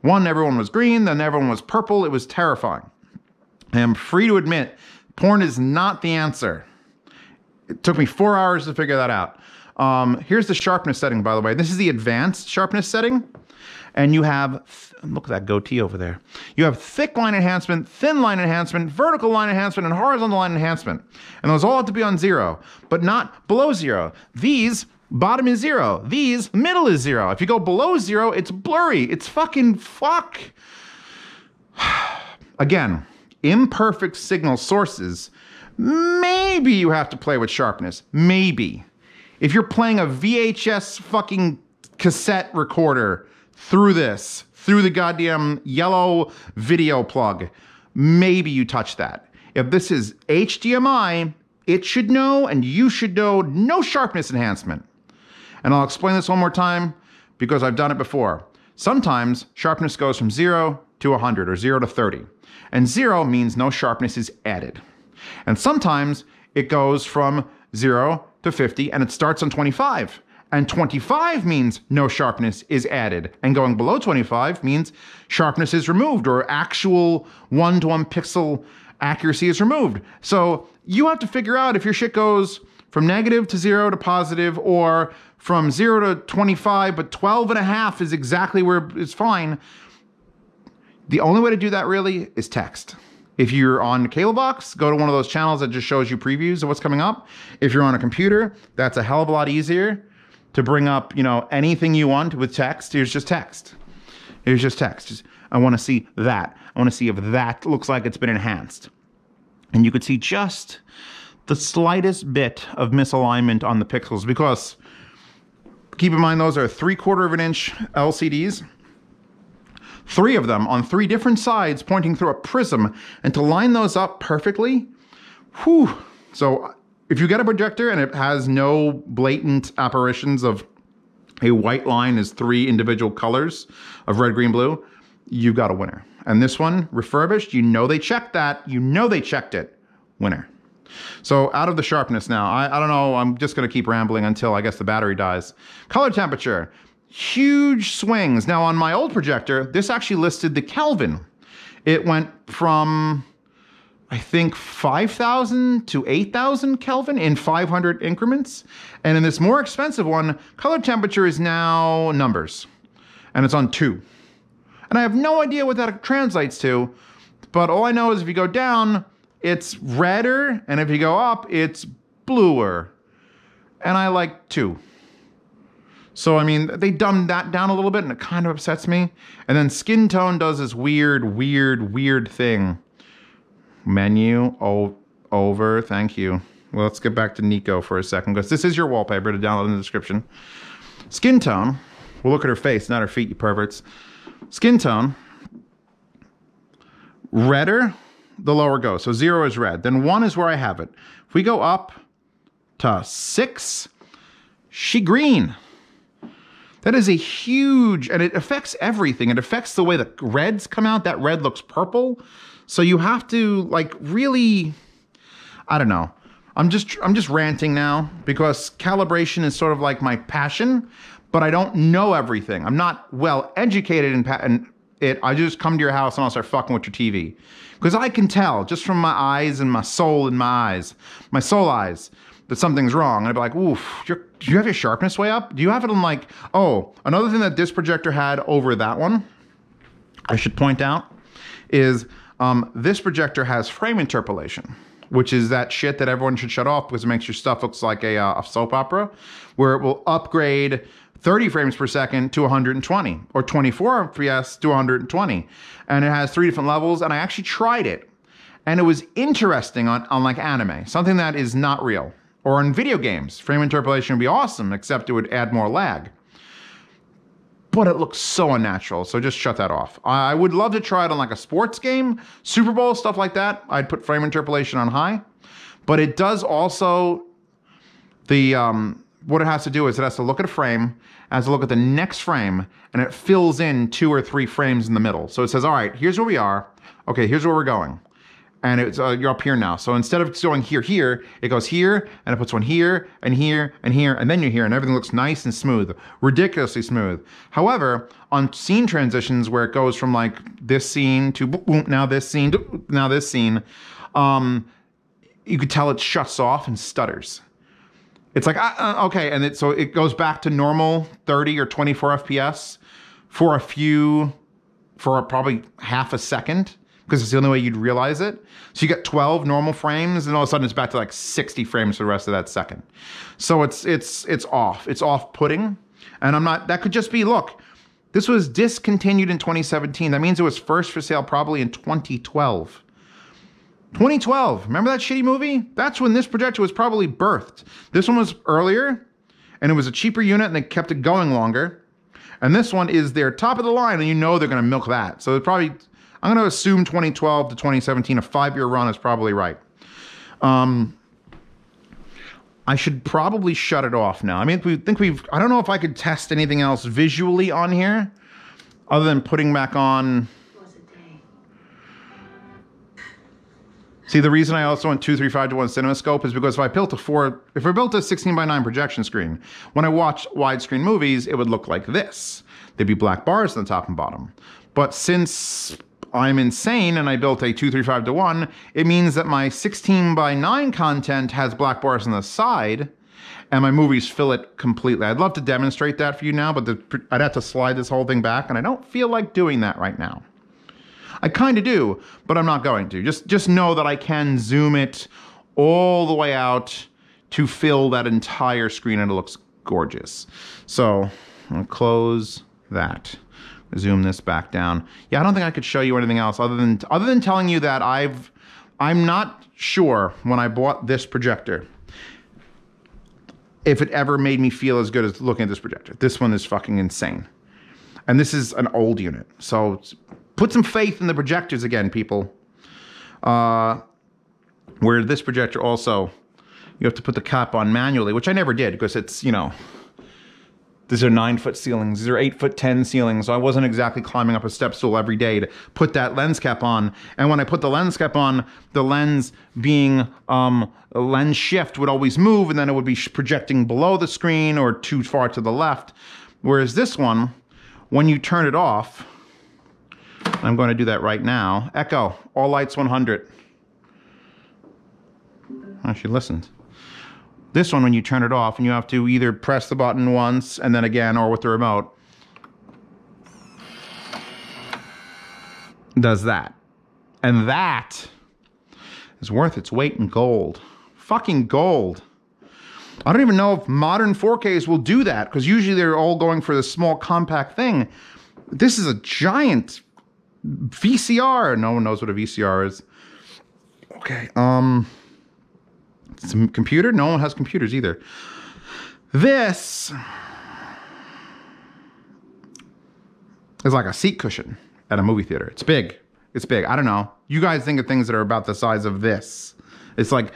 One, everyone was green. Then everyone was purple. It was terrifying. I am free to admit, porn is not the answer. It took me 4 hours to figure that out. Here's the sharpness setting, by the way. This is the advanced sharpness setting. And you have, look at that goatee over there. You have thick line enhancement, thin line enhancement, vertical line enhancement, and horizontal line enhancement. And those all have to be on 0, but not below 0. These Bottom is 0. These, middle is 0. If you go below 0, it's blurry. It's fucking fuck. Again, imperfect signal sources. Maybe you have to play with sharpness. Maybe. If you're playing a VHS fucking cassette recorder through this, through the goddamn yellow video plug, maybe you touch that. If this is HDMI, it should know and you should know no sharpness enhancement. And I'll explain this one more time because I've done it before. Sometimes sharpness goes from 0 to 100 or 0 to 30. And 0 means no sharpness is added. And sometimes it goes from 0 to 50 and it starts on 25. And 25 means no sharpness is added. And going below 25 means sharpness is removed or actual 1-to-1 pixel accuracy is removed. So you have to figure out if your shit goes from negative to 0 to positive or from 0 to 25, but 12.5 is exactly where it's fine. The only way to do that really is text. If you're on cable box, go to one of those channels that just shows you previews of what's coming up. If you're on a computer, that's a hell of a lot easier to bring up, you know, anything you want with text. Here's just text. Here's just text. Just, I want to see that. I want to see if that looks like it's been enhanced. And you could see just the slightest bit of misalignment on the pixels because keep in mind those are 3/4 of an inch LCDs. 3 of them on 3 different sides pointing through a prism, and to line those up perfectly, whew. So if you get a projector and it has no blatant apparitions of a white line as 3 individual colors of red, green, blue, you've got a winner. And this one, refurbished, you know they checked that. You know they checked it. Winner. So out of the sharpness now, I don't know, I'm just going to keep rambling until I guess the battery dies. Color temperature. Huge swings. Now on my old projector, this actually listed the Kelvin. It went from, I think, 5,000 to 8,000 Kelvin in 500 increments. And in this more expensive one, color temperature is now numbers. And it's on 2. And I have no idea what that translates to, but all I know is if you go down, it's redder, and if you go up, it's bluer. And I like 2. So, I mean, they dumbed that down a little bit, and it kind of upsets me. And then skin tone does this weird thing. Menu, over, thank you. Well, let's get back to Nico for a second, because this is your wallpaper to download in the description. Skin tone, we'll look at her face, not her feet, you perverts. Skin tone, redder, the lower goes. So 0 is red. Then 1 is where I have it. If we go up to 6, she green. That is a huge, and it affects everything. It affects the way the reds come out. That red looks purple. So you have to like really, I don't know. I'm just ranting now because calibration is sort of like my passion, but I don't know everything. I'm not well educated in it. I just come to your house and I'll start fucking with your TV. Because I can tell just from my eyes and my soul in my eyes, that something's wrong. And I'd be like, oof, do you have your sharpness way up? Do you have it on like, oh, another thing that this projector had over that one, I should point out, is this projector has frame interpolation, which is that shit that everyone should shut off because it makes your stuff looks like a soap opera, where it will upgrade 30 frames per second to 120 or 24 FPS to 120. And it has 3 different levels. And I actually tried it and it was interesting on like anime, something that is not real, or on video games. Frame interpolation would be awesome, except it would add more lag. But it looks so unnatural. So just shut that off. I would love to try it on like a sports game, Super Bowl, stuff like that. I'd put frame interpolation on high, but it does also the, what it has to do is it has to look at a frame, it has to look at the next frame, and it fills in 2 or 3 frames in the middle. So it says, all right, here's where we are. Okay, here's where we're going. And it's, you're up here now. So instead of going here, it goes here, and it puts one here, and here, and here, and then you're here, and everything looks nice and smooth, ridiculously smooth. However, on scene transitions where it goes from like this scene to boom, now this scene, to, now this scene, you could tell it shuts off and stutters. It's like, okay, and so it goes back to normal 30 or 24 FPS for probably half a second, because it's the only way you'd realize it. So you got 12 normal frames, and all of a sudden it's back to like 60 frames for the rest of that second. So it's off. It's off-putting. And I'm not, that could just be, look, this was discontinued in 2017. That means it was first for sale probably in 2012. 2012, remember that shitty movie? That's when this projector was probably birthed. This one was earlier, and it was a cheaper unit, and they kept it going longer. And this one is their top of the line, and you know they're gonna milk that. So probably, I'm gonna assume 2012 to 2017, a 5-year run is probably right. I should probably shut it off now. I mean, we think we've, I don't know if I could test anything else visually on here, other than putting back on. See, the reason I also went 2.35:1 CinemaScope is because if I built a 16:9 projection screen, when I watch widescreen movies, it would look like this. There'd be black bars on the top and bottom. But since I'm insane and I built a 2.35:1, it means that my 16:9 content has black bars on the side, and my movies fill it completely. I'd love to demonstrate that for you now, but I'd have to slide this whole thing back, and I don't feel like doing that right now. I kind of do, but I'm not going to. Just know that I can zoom it all the way out to fill that entire screen, and it looks gorgeous. So I'm gonna close that. Zoom this back down. Yeah, I don't think I could show you anything else other than telling you that I'm not sure when I bought this projector if it ever made me feel as good as looking at this projector. This one is fucking insane. And this is an old unit, so put some faith in the projectors again, people. Where this projector also, you have to put the cap on manually, which I never did because it's, you know, these are 9-foot ceilings. These are 8'10" ceilings. So I wasn't exactly climbing up a step stool every day to put that lens cap on. And when I put the lens cap on, the lens being a lens shift would always move, and then it would be projecting below the screen or too far to the left. Whereas this one, when you turn it off, I'm going to do that right now. Echo, all lights 100. Oh, she listened. This one, when you turn it off, and you have to either press the button once and then again, or with the remote, does that. And that is worth its weight in gold. Fucking gold. I don't even know if modern 4Ks will do that, because usually they're all going for the small compact thing. This is a giant VCR. No one knows what a VCR is. Okay. It's a computer. No one has computers either. This is like a seat cushion at a movie theater. It's big. It's big. I don't know. You guys think of things that are about the size of this. It's like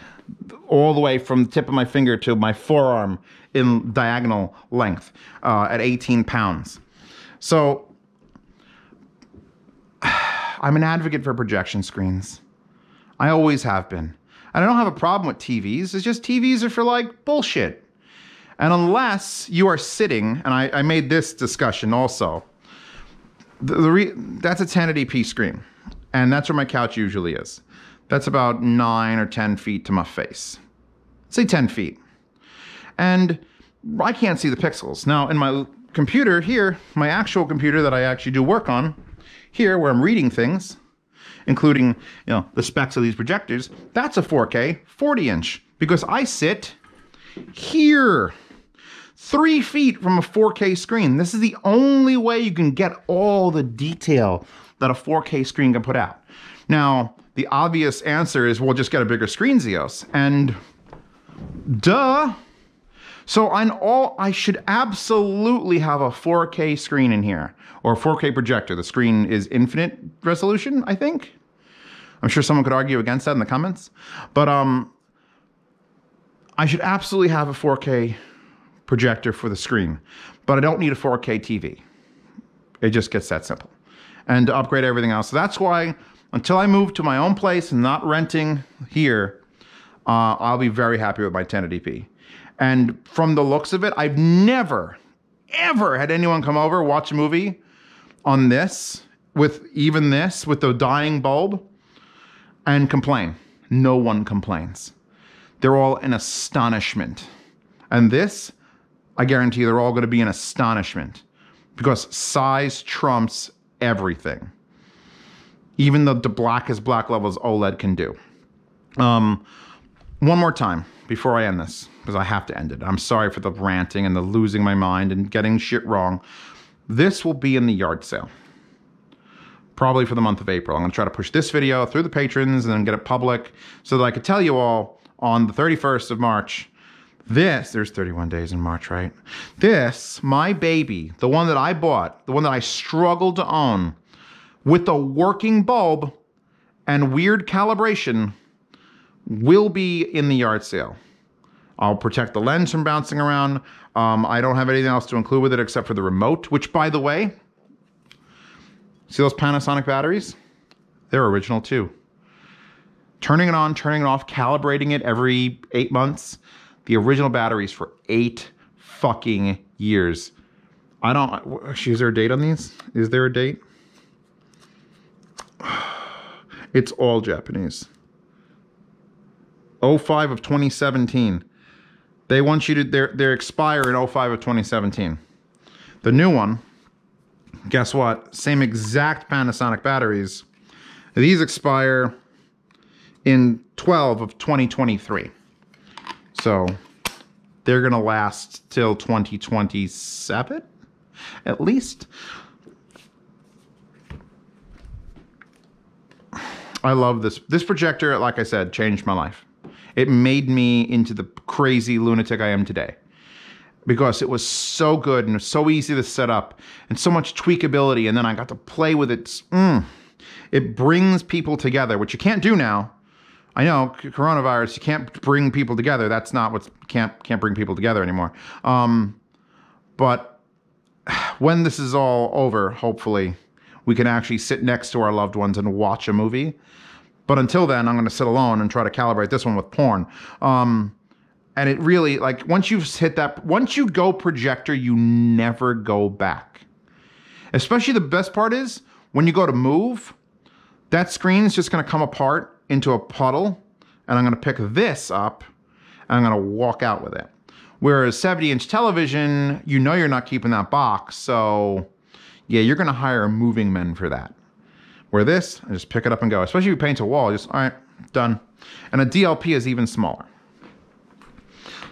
all the way from the tip of my finger to my forearm in diagonal length at 18 pounds. So I'm an advocate for projection screens. I always have been. And I don't have a problem with TVs. It's just TVs are for like bullshit. And unless you are sitting, and I made this discussion also, that's a 1080p screen. And that's where my couch usually is. That's about 9 or 10 feet to my face. Say 10 feet. And I can't see the pixels. Now in my computer here, my actual computer that I actually do work on, here where I'm reading things, including, you know, the specs of these projectors, that's a 4K 40-inch because I sit here 3 feet from a 4K screen. This is the only way you can get all the detail that a 4K screen can put out. Now, the obvious answer is, we'll just get a bigger screen, Zeos, and duh. So I should absolutely have a 4K screen in here, or a 4K projector. The screen is infinite resolution, I think. I'm sure someone could argue against that in the comments. But I should absolutely have a 4K projector for the screen, but I don't need a 4K TV. It just gets that simple. And to upgrade everything else. So that's why, until I move to my own place and not renting here, I'll be very happy with my 1080p. And from the looks of it, I've never, ever had anyone come over, watch a movie on this, with the dying bulb, and complain. No one complains. They're all in astonishment. And this, I guarantee they're all gonna be in astonishment because size trumps everything. even the blackest black levels OLED can do. One more time before I end this, because I have to end it. I'm sorry for the ranting and the losing my mind and getting shit wrong. This will be in the yard sale, probably for the month of April. I'm going to try to push this video through the patrons and then get it public so that I could tell you all on the 31st of March, there's 31 days in March, right? This, my baby, the one that I bought, the one that I struggled to own, with a working bulb and weird calibration, will be in the yard sale. I'll protect the lens from bouncing around. I don't have anything else to include with it except for the remote, which, by the way, see those Panasonic batteries? They're original too. Turning it on, turning it off, calibrating it every 8 months. The original batteries for 8 fucking years. I don't, is there a date on these? Is there a date? It's all Japanese. 05 of 2017. They want you to, they expire in 05 of 2017. The new one, guess what? Same exact Panasonic batteries. These expire in 12 of 2023. So they're going to last till 2027, at least. I love this. This projector, like I said, changed my life. It made me into the crazy lunatic I am today, because it was so good and it was so easy to set up and so much tweakability. And then I got to play with it. It brings people together, which you can't do now. I know, coronavirus, you can't bring people together. That's not what's, can't bring people together anymore. But when this is all over, hopefully we can actually sit next to our loved ones and watch a movie. But until then, I'm going to sit alone and try to calibrate this one with porn. And it really, like, once you've hit that, once you go projector, you never go back. Especially the best part is when you go to move, that screen is just going to come apart into a puddle. And I'm going to pick this up and I'm going to walk out with it. Whereas 70-inch television, you know, you're not keeping that box. So yeah, you're going to hire moving men for that. Where this, I just pick it up and go. Especially if you paint a wall, just, all right, done. And a DLP is even smaller.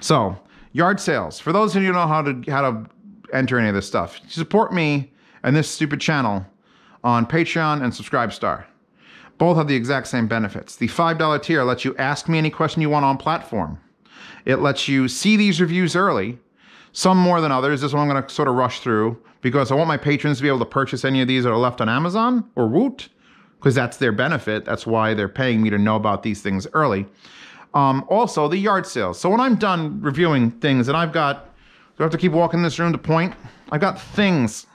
So, yard sales. For those of you who know how to enter any of this stuff, support me and this stupid channel on Patreon and Subscribestar. Both have the exact same benefits. The $5 tier lets you ask me any question you want on platform. It lets you see these reviews early, some more than others. This one I'm gonna sort of rush through because I want my patrons to be able to purchase any of these that are left on Amazon or Woot, because that's their benefit. That's why they're paying me to know about these things early. Also, the yard sales. So when I'm done reviewing things and I've got, do I have to keep walking this room to point? I've got things.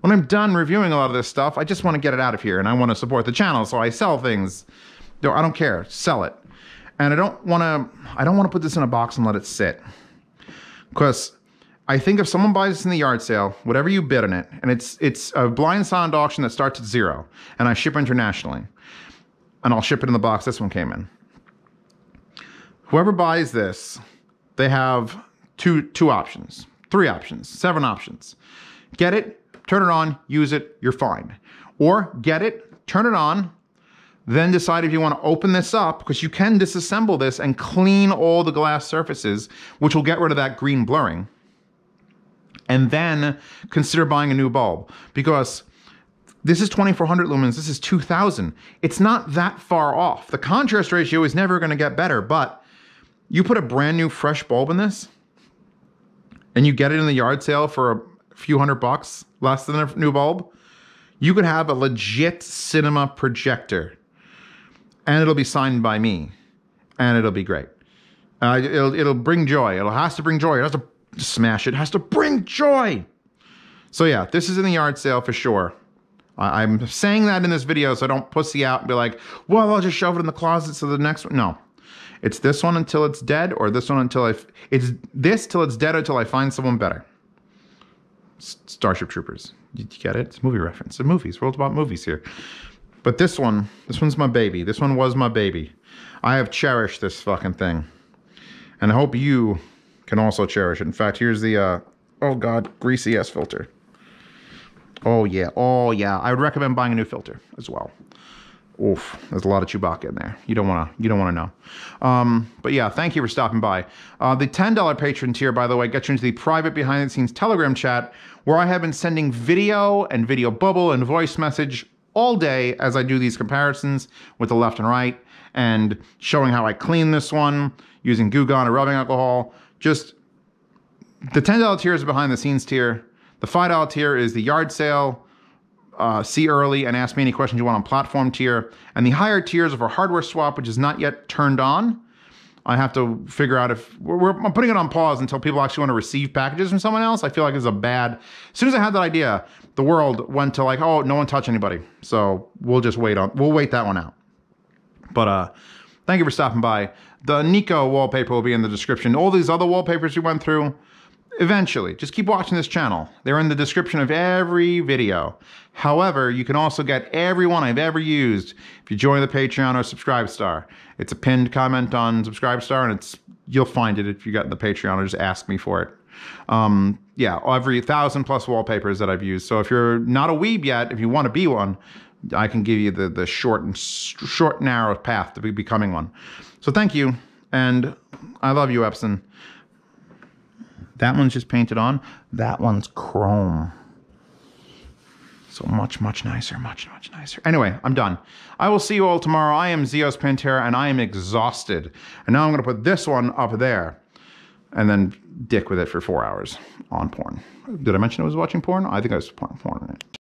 When I'm done reviewing a lot of this stuff, I just want to get it out of here and I want to support the channel. So I sell things. I don't care, sell it. And I don't want to put this in a box and let it sit. Because I think if someone buys this in the yard sale, whatever you bid on it, and it's a blind silent auction that starts at $0, and I ship internationally, and I'll ship it in the box this one came in. Whoever buys this, they have two options, 3 options, 7 options. Get it, turn it on, use it, you're fine. Or get it, turn it on, then decide if you want to open this up, because you can disassemble this and clean all the glass surfaces, which will get rid of that green blurring. And then consider buying a new bulb, because this is 2400 lumens, this is 2000. It's not that far off. The contrast ratio is never going to get better, but you put a brand new fresh bulb in this and you get it in the yard sale for a few $100 bucks less than a new bulb, you could have a legit cinema projector. And it'll be signed by me, and it'll be great. It'll bring joy. It has to bring joy. It has to smash. It has to bring joy. So yeah, this is in the yard sale for sure. I'm saying that in this video so I don't pussy out and be like, well, I'll just shove it in the closet so the next one. No, it's this one until it's dead, or this one until it's this till it's dead, until I find someone better. Starship Troopers. You get it? It's a movie reference. It's movies. We're all about movies here. But this one's my baby. This one was my baby. I have cherished this fucking thing. And I hope you can also cherish it. In fact, here's the, oh God, greasy ass filter. Oh yeah, oh yeah. I would recommend buying a new filter as well. Oof, there's a lot of Chewbacca in there. You don't wanna know. But yeah, thank you for stopping by. The $10 patron tier, by the way, gets you into the private behind the scenes Telegram chat where I have been sending video and video bubble and voice message all day as I do these comparisons with the left and right and showing how I clean this one using Goo Gone or rubbing alcohol. Just the $10 tier is a behind the scenes tier. The $5 tier is the yard sale. See early and ask me any questions you want on platform tier. And the higher tiers of our hardware swap, which is not yet turned on. I have to figure out if I'm putting it on pause until people actually want to receive packages from someone else. I feel like it's a bad, as soon as I had that idea, the world went to like, oh, no one touch anybody. So we'll just wait that one out. But thank you for stopping by. The Nico wallpaper will be in the description. All these other wallpapers we went through, eventually, just keep watching this channel. They're in the description of every video. However, you can also get every one I've ever used if you join the Patreon or Subscribestar. It's a pinned comment on Subscribestar, and you'll find it if you got in the Patreon or just ask me for it. Yeah, every 1,000+ wallpapers that I've used. So if you're not a weeb yet, if you want to be one, I can give you the short narrow path to becoming one. So thank you, and I love you, Epson. That one's just painted on. That one's chrome. So much, much nicer, much, much nicer. Anyway, I'm done. I will see you all tomorrow. I am Zeos Pantera, and I am exhausted. And now I'm going to put this one up there and then dick with it for 4 hours on porn. Did I mention I was watching porn? I think I was porn in it.